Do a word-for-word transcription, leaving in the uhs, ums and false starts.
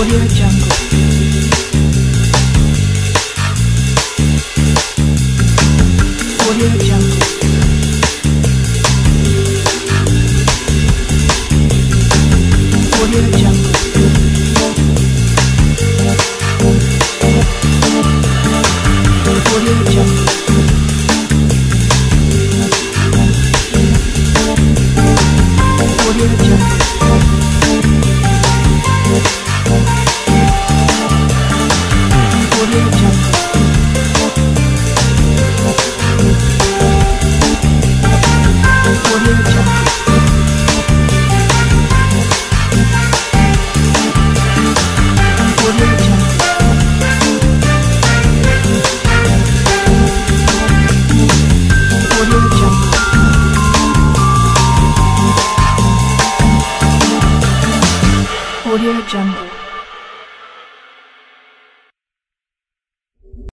Audio Jungle. Audio Jungle. Audio Jungle. Audio Jungle. Audio Jungle. Audio Jungle.